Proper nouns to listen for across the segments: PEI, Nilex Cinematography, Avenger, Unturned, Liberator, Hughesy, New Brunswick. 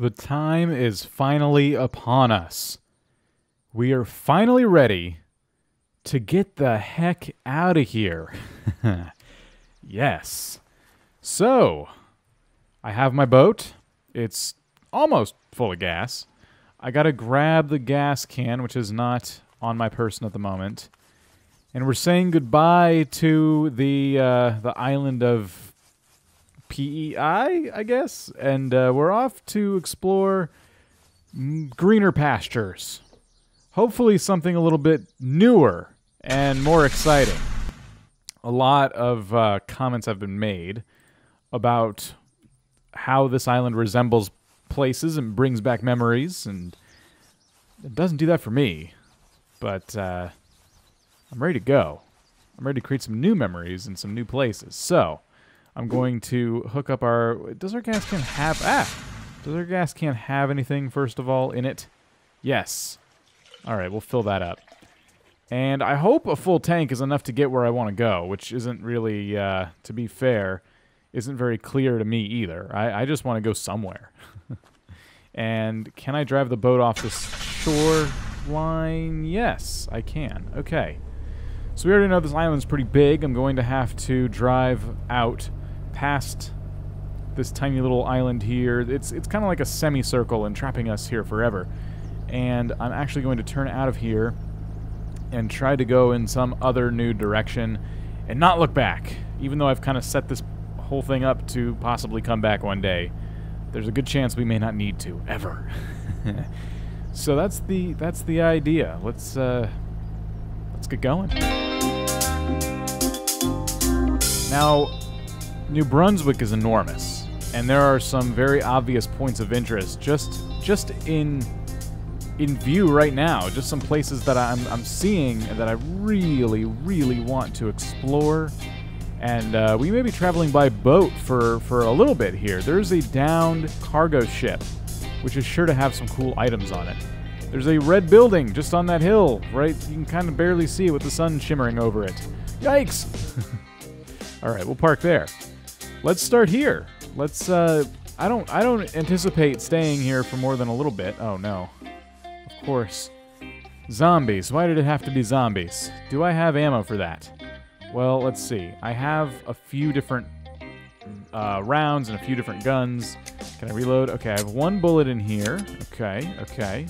The time is finally upon us. We are finally ready to get the heck out of here. Yes. So, I have my boat. It's almost full of gas. I gotta grab the gas can, which is not on my person at the moment. And we're saying goodbye to the island of PEI, I guess. And we're off to explore greener pastures. Hopefully something a little bit newer and more exciting. A lot of comments have been made about how this island resembles places and brings back memories, and it doesn't do that for me. But I'm ready to go. I'm ready to create some new memories and some new places. So I'm going to hook up our... Does our gas can have... Does our gas can have anything, first of all, in it? Yes. All right, we'll fill that up. And I hope a full tank is enough to get where I want to go, which isn't really, to be fair, isn't very clear to me either. I just want to go somewhere. And can I drive the boat off the shoreline? Yes, I can. Okay. So we already know this island's pretty big. I'm going to have to drive out past this tiny little island here. It's kind of like a semicircle entrapping us here forever. And I'm actually going to turn out of here and try to go in some other new direction and not look back. Even though I've kind of set this whole thing up to possibly come back one day, there's a good chance we may not need to, ever. So that's the idea. Let's get going. Now, New Brunswick is enormous, and there are some very obvious points of interest just in view right now, just some places that I'm seeing that I really, really want to explore. And we may be traveling by boat for a little bit here. There's a downed cargo ship, which is sure to have some cool items on it. There's a red building just on that hill, right? You can kind of barely see it with the sun shimmering over it. Yikes! All right, we'll park there. Let's start here. Let's, I don't anticipate staying here for more than a little bit. Oh no. Of course. Zombies. Why did it have to be zombies? Do I have ammo for that? Well, let's see. I have a few different rounds and a few different guns. Can I reload? Okay, I have one bullet in here. Okay, okay.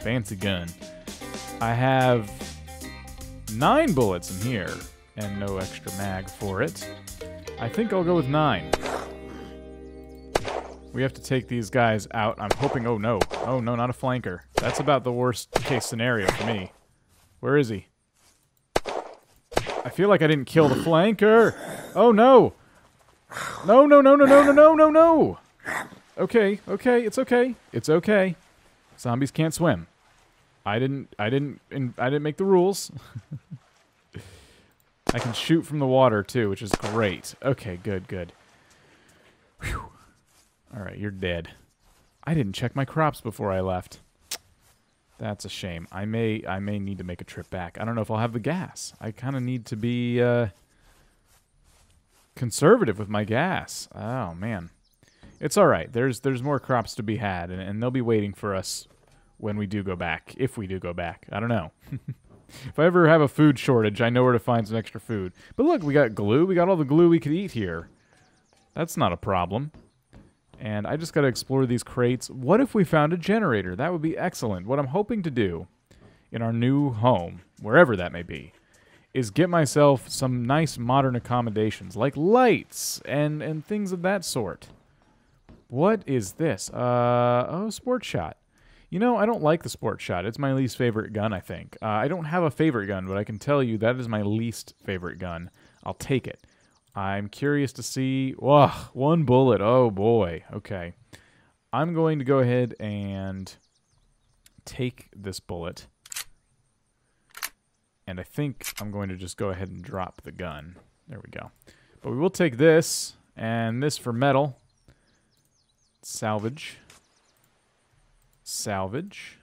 Fancy gun. I have 9 bullets in here and no extra mag for it. I think I'll go with 9. We have to take these guys out. I'm hoping... Oh, no. Oh, no, not a flanker. That's about the worst case scenario for me. Where is he? I feel like I didn't kill the flanker. Oh, no. No, no, no, no, no, no, no, no, no. Okay, okay, it's okay. It's okay. Zombies can't swim. I didn't make the rules. I can shoot from the water, too, which is great. Okay, good, good. Whew. All right, you're dead. I didn't check my crops before I left. That's a shame. I may need to make a trip back. I don't know if I'll have the gas. I kind of need to be conservative with my gas. Oh man, it's all right. There's more crops to be had, and they'll be waiting for us when we do go back. If we do go back, I don't know. If I ever have a food shortage, I know where to find some extra food. But look, we got glue. We got all the glue we could eat here. That's not a problem. And I just got to explore these crates. What if we found a generator? That would be excellent. What I'm hoping to do in our new home, wherever that may be, is get myself some nice modern accommodations, like lights and things of that sort. What is this? Oh, sport shot. You know, I don't like the sport shot. It's my least favorite gun, I think. I don't have a favorite gun, but I can tell you that is my least favorite gun. I'll take it. I'm curious to see... Whoa, 1 bullet. Oh, boy. Okay. I'm going to go ahead and take this bullet. And I think I'm going to just go ahead and drop the gun. There we go. But we will take this, and this for metal. Salvage. Salvage.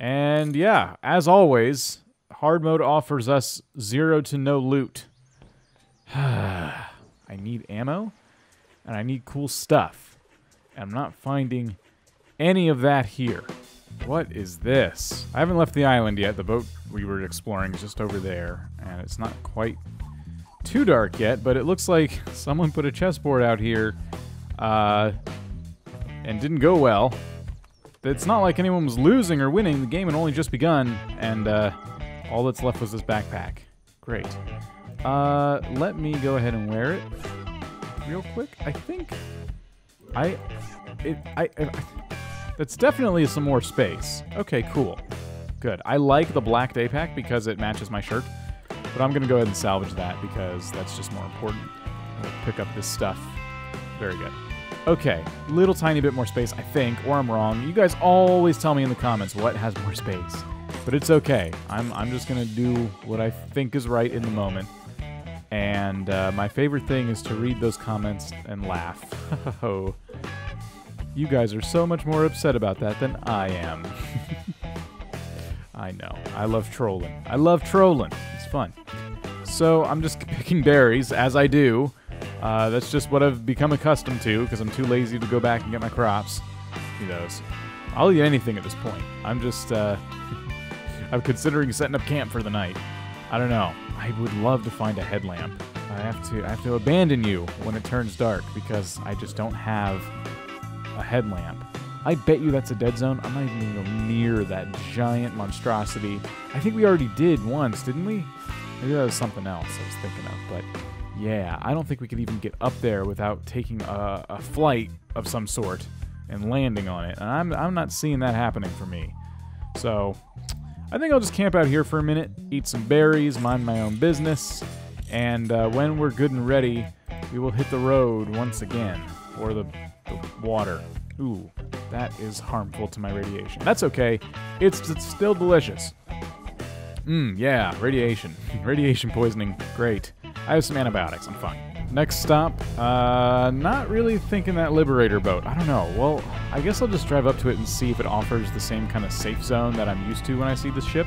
And, yeah, as always, hard mode offers us 0 to no loot. I need ammo, and I need cool stuff. I'm not finding any of that here. What is this? I haven't left the island yet. The boat we were exploring is just over there, and it's not quite too dark yet, but it looks like someone put a chessboard out here and didn't go well. It's not like anyone was losing or winning. The game had only just begun, and all that's left was this backpack. Great. Let me go ahead and wear it real quick. I think that's definitely some more space. Okay, cool. Good. I like the black day pack because it matches my shirt, but I'm going to go ahead and salvage that because that's just more important. I'll pick up this stuff. Very good. Okay, little tiny bit more space, I think, or I'm wrong. You guys always tell me in the comments what has more space, but it's okay. I'm just going to do what I think is right in the moment. And my favorite thing is to read those comments and laugh. You guys are so much more upset about that than I am. I know. I love trolling. I love trolling. It's fun. So I'm just picking berries, as I do. That's just what I've become accustomed to, because I'm too lazy to go back and get my crops. Who knows? I'll eat anything at this point. I'm just, I'm considering setting up camp for the night. I don't know. I would love to find a headlamp. I have to abandon you when it turns dark, because I just don't have a headlamp. I bet you that's a dead zone. I'm not even going to go near that giant monstrosity. I think we already did once, didn't we? Maybe that was something else I was thinking of, but yeah, I don't think we could even get up there without taking a flight of some sort and landing on it, and I'm not seeing that happening for me. So I think I'll just camp out here for a minute, eat some berries, mind my own business, and when we're good and ready, we will hit the road once again, or the water. Ooh, that is harmful to my radiation. That's okay. It's still delicious. Mmm, yeah, radiation. Radiation poisoning, great. I have some antibiotics, I'm fine. Next stop, not really thinking that Liberator boat. I don't know, well, I guess I'll just drive up to it and see if it offers the same kind of safe zone that I'm used to when I see this ship.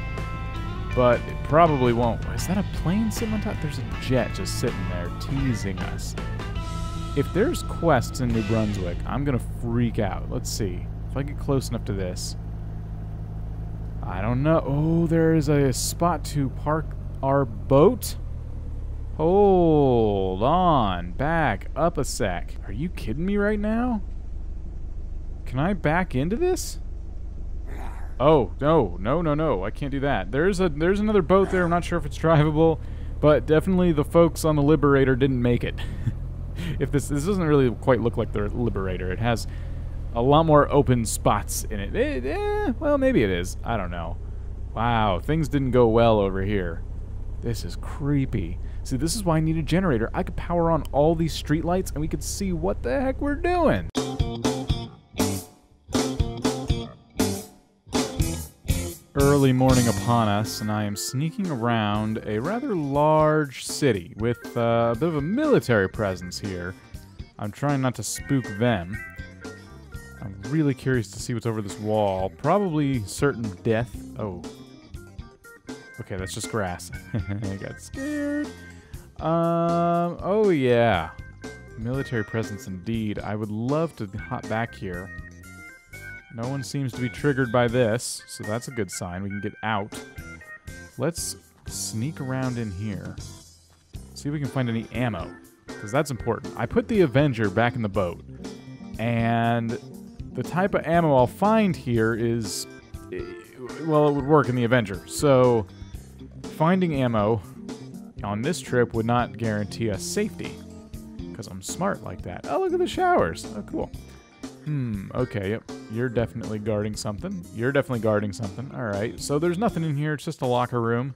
But it probably won't. Is that a plane sitting on top? There's a jet just sitting there teasing us. If there's quests in New Brunswick, I'm gonna freak out. Let's see. If I get close enough to this. I don't know. Oh, there is a spot to park our boat. Hold on. Back up a sec. Are you kidding me right now? Can I back into this? Oh, no. I can't do that. There's another boat there. I'm not sure if it's drivable, but definitely the folks on the Liberator didn't make it. If this doesn't really quite look like the Liberator. It has a lot more open spots in it. Well, maybe it is. I don't know. Wow, things didn't go well over here. This is creepy. See, this is why I need a generator. I could power on all these streetlights, and we could see what the heck we're doing. Early morning upon us, and I am sneaking around a rather large city with a bit of a military presence here. I'm trying not to spook them. I'm really curious to see what's over this wall. Probably certain death. Oh. Okay, that's just grass. I got scared. Oh yeah. Military presence indeed. I would love to hop back here. No one seems to be triggered by this, so that's a good sign. We can get out. Let's sneak around in here. See if we can find any ammo, because that's important. I put the Avenger back in the boat, and the type of ammo I'll find here is, well, it would work in the Avenger. So finding ammo on this trip would not guarantee us safety, because I'm smart like that. Oh, look at the showers. Oh, cool. Okay, yep. You're definitely guarding something. You're definitely guarding something. All right, so there's nothing in here. It's just a locker room.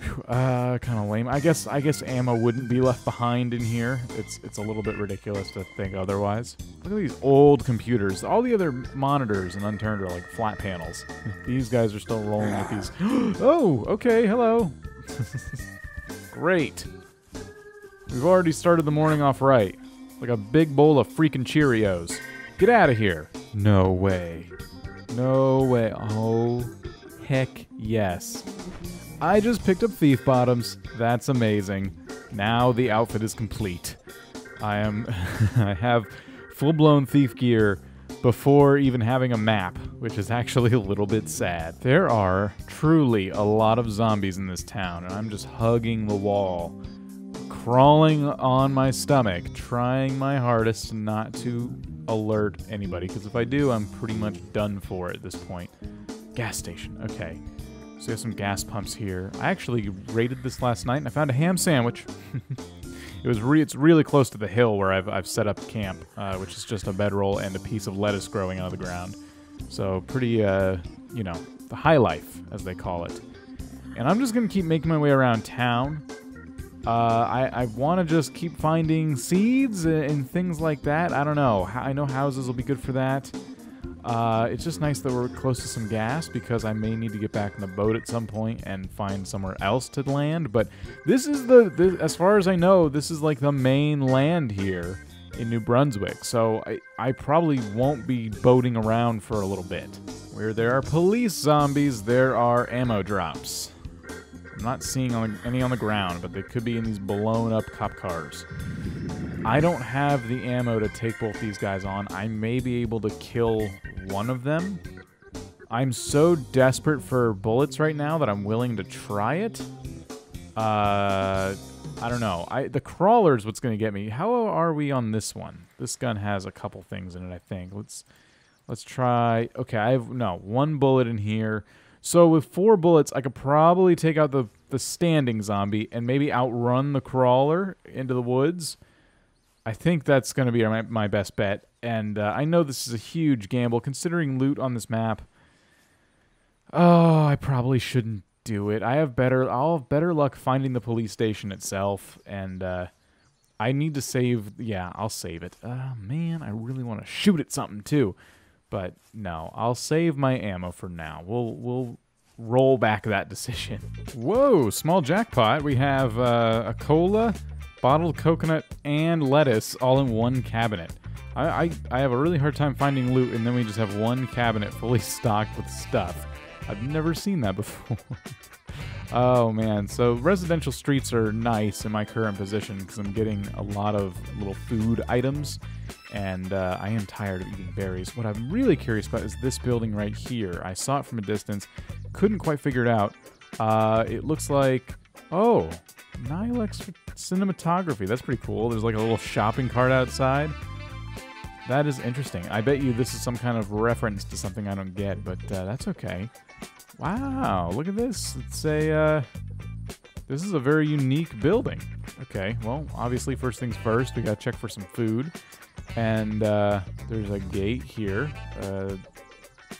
Whew, kind of lame. I guess ammo wouldn't be left behind in here. It's a little bit ridiculous to think otherwise. Look at these old computers. All the other monitors in Unturned are like flat panels. These guys are still rolling with these. Oh, okay, hello. Great. We've already started the morning off right. Like a big bowl of freaking Cheerios. Get out of here. No way. No way. Oh, heck yes. I just picked up thief bottoms. That's amazing. Now the outfit is complete. I have full-blown thief gear before even having a map, which is actually a little bit sad. There are truly a lot of zombies in this town, and I'm just hugging the wall, crawling on my stomach, trying my hardest not to alert anybody, because if I do, I'm pretty much done for at this point. Gas station, okay. So we have some gas pumps here. I actually raided this last night, and I found a ham sandwich. It's really close to the hill where I've set up camp, which is just a bedroll and a piece of lettuce growing out of the ground. So pretty, you know, the high life, as they call it. And I'm just going to keep making my way around town. I want to just keep finding seeds and things like that. I don't know. I know houses will be good for that. It's just nice that we're close to some gas, because I may need to get back on the boat at some point and find somewhere else to land. But this is the as far as I know, this is like the main land here in New Brunswick. So I probably won't be boating around for a little bit. Where there are police zombies, there are ammo drops. I'm not seeing any on the ground, but they could be in these blown up cop cars. I don't have the ammo to take both these guys on. I may be able to kill one of them. I'm so desperate for bullets right now that I'm willing to try it. I don't know. The crawler's what's going to get me. How are we on this one? This gun has a couple things in it, I think. Let's try... Okay, I have... No, one bullet in here. So with 4 bullets, I could probably take out the standing zombie and maybe outrun the crawler into the woods. I think that's going to be my best bet, and I know this is a huge gamble, considering loot on this map. Oh, I probably shouldn't do it. I'll have better luck finding the police station itself, and I need to save. Yeah, I'll save it. Man, I really want to shoot at something too, but no, I'll save my ammo for now. We'll roll back that decision. Whoa, small jackpot. We have a cola, bottled coconut, and lettuce all in one cabinet. I have a really hard time finding loot, and then we just have one cabinet fully stocked with stuff. I've never seen that before. Oh man, so residential streets are nice in my current position because I'm getting a lot of little food items, and I am tired of eating berries. What I'm really curious about is this building right here. I saw it from a distance, couldn't quite figure it out. It looks like, oh, Nilex Cinematography. That's pretty cool. There's like a little shopping cart outside. That is interesting. I bet you this is some kind of reference to something I don't get, but that's okay. Wow, look at this. It's a, this is a very unique building. Okay, well, obviously first things first, we gotta check for some food. And there's a gate here.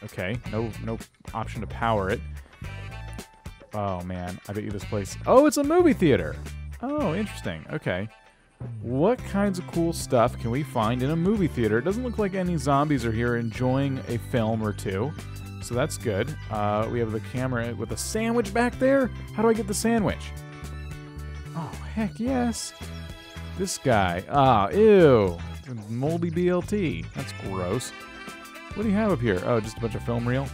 Okay, no option to power it. Oh man, I bet you this place... Oh, it's a movie theater! Oh, interesting, okay. What kinds of cool stuff can we find in a movie theater? It doesn't look like any zombies are here enjoying a film or two, so that's good. We have the camera with a sandwich back there? How do I get the sandwich? Oh, heck yes! This guy, ew! Moldy BLT, that's gross. What do you have up here? Oh, just a bunch of film reel?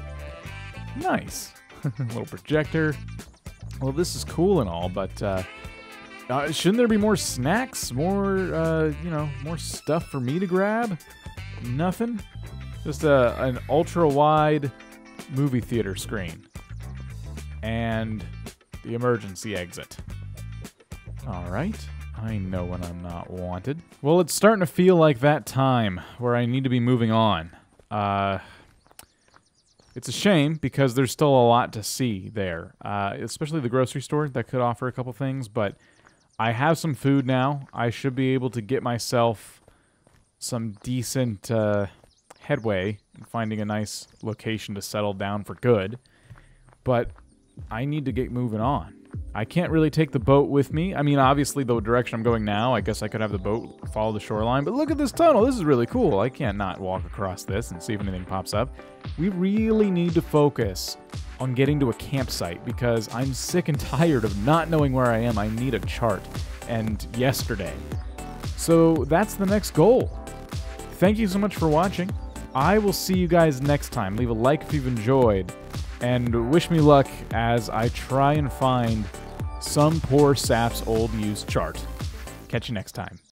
Nice! A little projector. Well, this is cool and all, but shouldn't there be more snacks? More, you know, more stuff for me to grab? Nothing? Just an ultra-wide movie theater screen. And the emergency exit. All right. I know when I'm not wanted. Well, it's starting to feel like that time where I need to be moving on. It's a shame because there's still a lot to see there, especially the grocery store that could offer a couple things, but I have some food now. I should be able to get myself some decent headway in finding a nice location to settle down for good, but I need to get moving on. I can't really take the boat with me. I mean, obviously the direction I'm going now, I guess I could have the boat follow the shoreline, but look at this tunnel. This is really cool. I can't not walk across this and see if anything pops up. We really need to focus on getting to a campsite because I'm sick and tired of not knowing where I am. I need a chart, and yesterday. So that's the next goal. Thank you so much for watching. I will see you guys next time. Leave a like if you've enjoyed. And wish me luck as I try and find some poor sap's old used chart. Catch you next time.